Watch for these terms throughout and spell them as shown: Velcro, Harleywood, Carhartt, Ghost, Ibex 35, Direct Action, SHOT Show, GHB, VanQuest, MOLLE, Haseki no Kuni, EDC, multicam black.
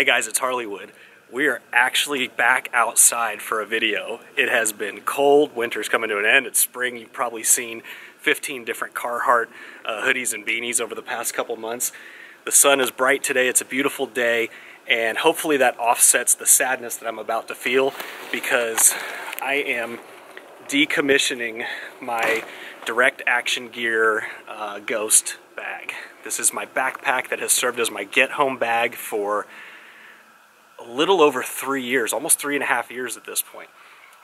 Hey guys, it's Harleywood. We are actually back outside for a video. It has been cold, winter's coming to an end, it's spring. You've probably seen 15 different Carhartt hoodies and beanies over the past couple months. The sun is bright today, it's a beautiful day, and hopefully that offsets the sadness that I'm about to feel because I am decommissioning my Direct Action gear Ghost bag. This is my backpack that has served as my get-home bag for a little over 3 years, almost 3.5 years at this point.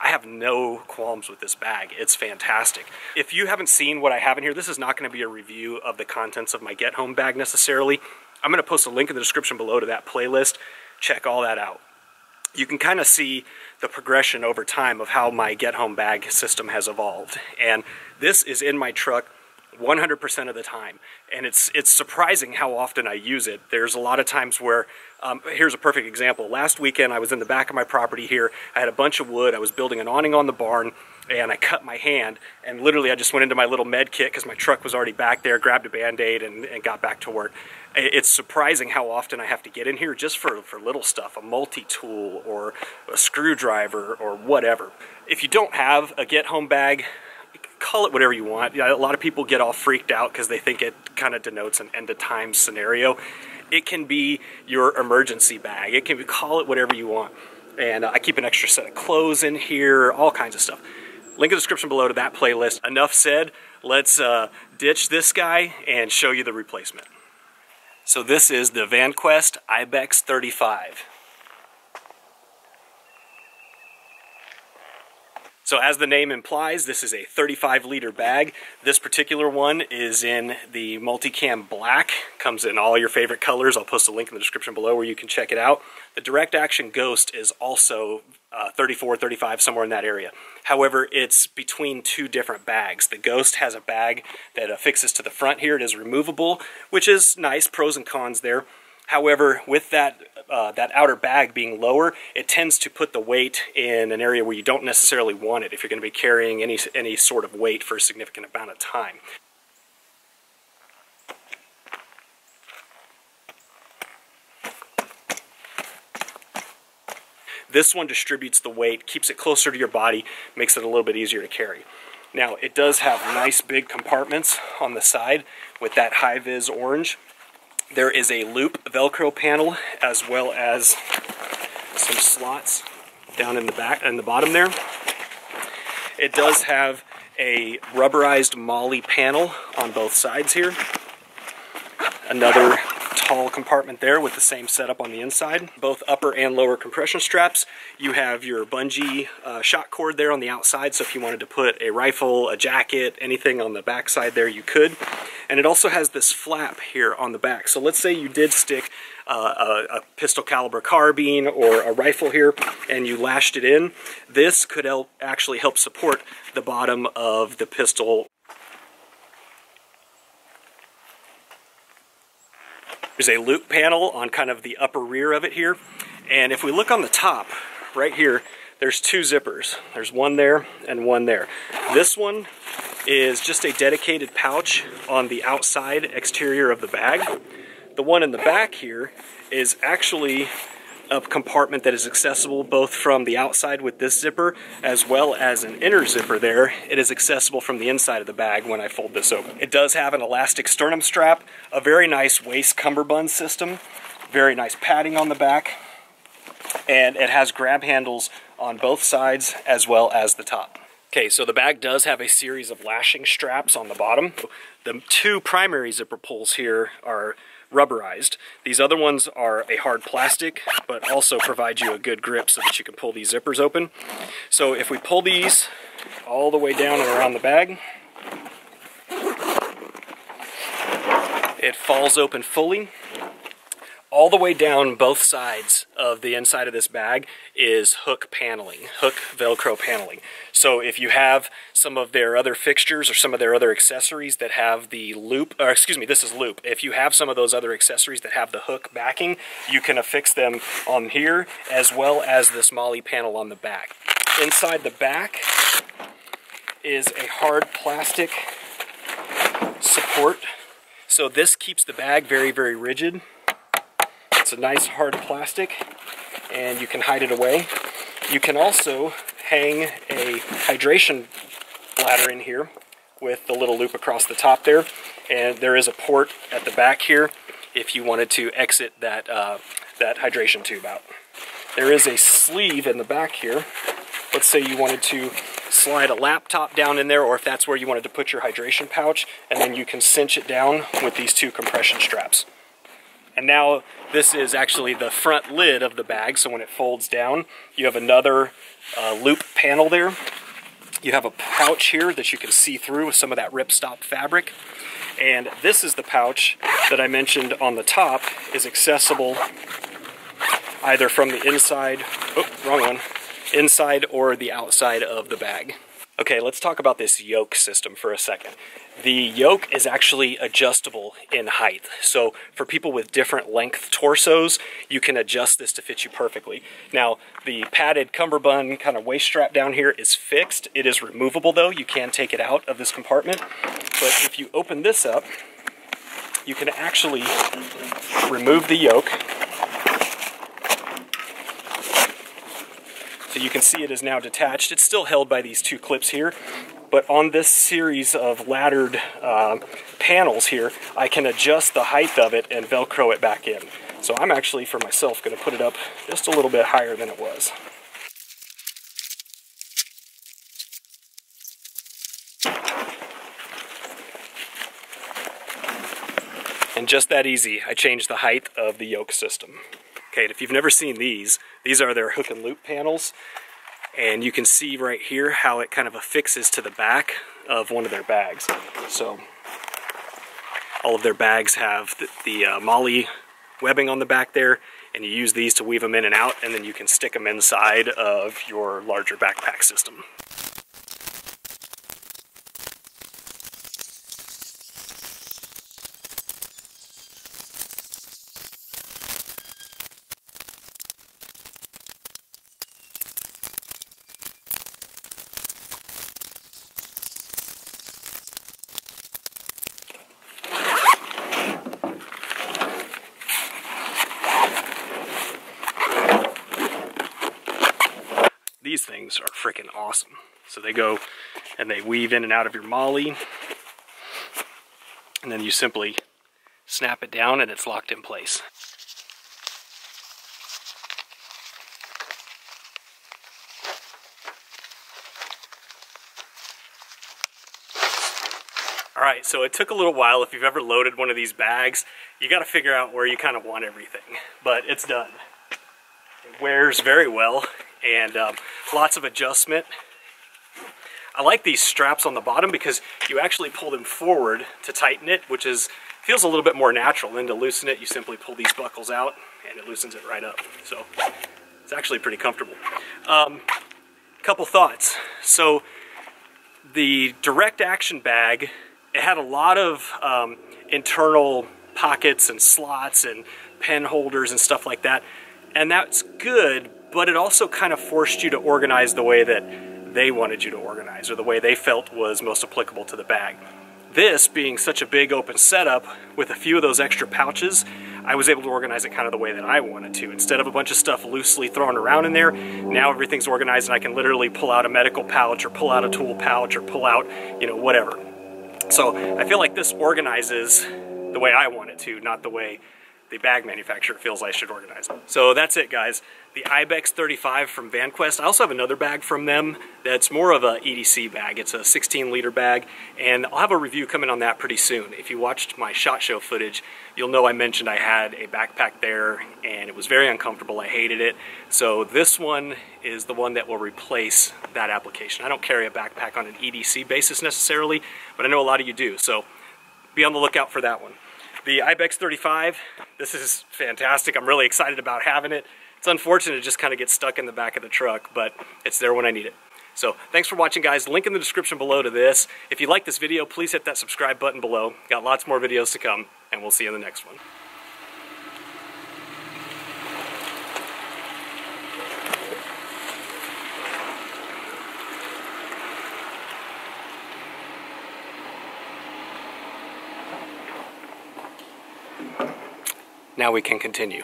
I have no qualms with this bag. It's fantastic. If you haven't seen what I have in here, this is not going to be a review of the contents of my get-home bag necessarily. I'm going to post a link in the description below to that playlist. Check all that out. You can kind of see the progression over time of how my get-home bag system has evolved. And this is in my truck 100% of the time. And it's surprising how often I use it. There's a lot of times where, here's a perfect example. Last weekend I was in the back of my property here. I had a bunch of wood. I was building an awning on the barn and I cut my hand. And literally I just went into my little med kit because my truck was already back there, grabbed a Band-Aid and got back to work. It's surprising how often I have to get in here just for little stuff, a multi-tool or a screwdriver or whatever. If you don't have a get-home bag, call it whatever you want. You know, a lot of people get all freaked out because they think it kind of denotes an end of time scenario. It can be your emergency bag. It can be, call it whatever you want. And I keep an extra set of clothes in here, all kinds of stuff. Link in the description below to that playlist. Enough said, let's ditch this guy and show you the replacement. So this is the VanQuest Ibex 35. So as the name implies, this is a 35-liter bag. This particular one is in the multicam black. Comes in all your favorite colors. I'll post a link in the description below where you can check it out. The Direct Action Ghost is also 34, 35, somewhere in that area. However, it's between two different bags. The Ghost has a bag that affixes to the front here. It is removable, which is nice. Pros and cons there. However, with that outer bag being lower, it tends to put the weight in an area where you don't necessarily want it if you're going to be carrying any sort of weight for a significant amount of time. This one distributes the weight, keeps it closer to your body, makes it a little bit easier to carry. Now, it does have nice big compartments on the side with that high-vis orange. There is a loop Velcro panel as well as some slots down in the back and the bottom there. It does have a rubberized MOLLE panel on both sides here. Another tall compartment there with the same setup on the inside. Both upper and lower compression straps. You have your bungee shot cord there on the outside, so if you wanted to put a rifle, a jacket, anything on the back side there, you could. And it also has this flap here on the back. So let's say you did stick a pistol caliber carbine or a rifle here and you lashed it in. This could actually help support the bottom of the pistol. There's a loop panel on kind of the upper rear of it here. And if we look on the top right here, there's two zippers. There's one there and one there. This one is just a dedicated pouch on the outside exterior of the bag. The one in the back here is actually a compartment that is accessible both from the outside with this zipper as well as an inner zipper there. It is accessible from the inside of the bag when I fold this open. It does have an elastic sternum strap, a very nice waist cummerbund system, very nice padding on the back, and it has grab handles on both sides as well as the top. Okay, so the bag does have a series of lashing straps on the bottom. The two primary zipper pulls here are rubberized. These other ones are a hard plastic, but also provide you a good grip so that you can pull these zippers open. So if we pull these all the way down and around the bag, it falls open fully. All the way down both sides of the inside of this bag is hook paneling, hook Velcro paneling. So if you have some of their other fixtures or some of their other accessories that have the loop, or excuse me, this is loop. If you have some of those other accessories that have the hook backing, you can affix them on here as well as this MOLLE panel on the back. Inside the back is a hard plastic support. So this keeps the bag very, very rigid. It's a nice hard plastic and you can hide it away. You can also hang a hydration bladder in here with the little loop across the top there, and there is a port at the back here if you wanted to exit that, that hydration tube out. There is a sleeve in the back here. Let's say you wanted to slide a laptop down in there, or if that's where you wanted to put your hydration pouch, and then you can cinch it down with these two compression straps. And now this is actually the front lid of the bag, so when it folds down, you have another loop panel there. You have a pouch here that you can see through with some of that ripstop fabric. And this is the pouch that I mentioned on the top is accessible either from the inside, inside or the outside of the bag. Okay, let's talk about this yoke system for a second. The yoke is actually adjustable in height. So for people with different length torsos, you can adjust this to fit you perfectly. Now, the padded cummerbund kind of waist strap down here is fixed. It is removable though. You can take it out of this compartment. But if you open this up, you can actually remove the yoke. So you can see it is now detached. It's still held by these two clips here, but on this series of laddered panels here, I can adjust the height of it and Velcro it back in. So I'm actually, for myself, going to put it up just a little bit higher than it was. And just that easy, I changed the height of the yoke system. Okay, if you've never seen these are their hook and loop panels. And you can see right here how it kind of affixes to the back of one of their bags. So all of their bags have the MOLLE webbing on the back there, and you use these to weave them in and out, and then you can stick them inside of your larger backpack system. These things are freaking awesome. So they go and they weave in and out of your MOLLE, and then you simply snap it down and it's locked in place. All right, so it took a little while. If you've ever loaded one of these bags, you got to figure out where you kind of want everything, but it's done. It wears very well. And lots of adjustment. I like these straps on the bottom because you actually pull them forward to tighten it, which feels a little bit more natural than to loosen it. You simply pull these buckles out and it loosens it right up. So it's actually pretty comfortable. Couple thoughts. So the Direct Action bag, it had a lot of internal pockets and slots and pen holders and stuff like that. And that's good, but it also kind of forced you to organize the way that they wanted you to organize, or the way they felt was most applicable to the bag. This being such a big open setup with a few of those extra pouches, I was able to organize it kind of the way that I wanted to. Instead of a bunch of stuff loosely thrown around in there, now everything's organized and I can literally pull out a medical pouch or pull out a tool pouch or pull out, you know, whatever. So I feel like this organizes the way I want it to, not the way the bag manufacturer feels I should organize it. So that's it, guys. The Ibex 35 from VanQuest. I also have another bag from them that's more of a EDC bag. It's a 16-liter bag, and I'll have a review coming on that pretty soon. If you watched my SHOT Show footage, you'll know I mentioned I had a backpack there, and it was very uncomfortable. I hated it. So this one is the one that will replace that application. I don't carry a backpack on an EDC basis necessarily, but I know a lot of you do, so be on the lookout for that one. The Ibex 35, this is fantastic. I'm really excited about having it. It's unfortunate it just kind of gets stuck in the back of the truck, but it's there when I need it. So thanks for watching, guys. Link in the description below to this. If you like this video, please hit that subscribe button below. Got lots more videos to come, and we'll see you in the next one. Now we can continue.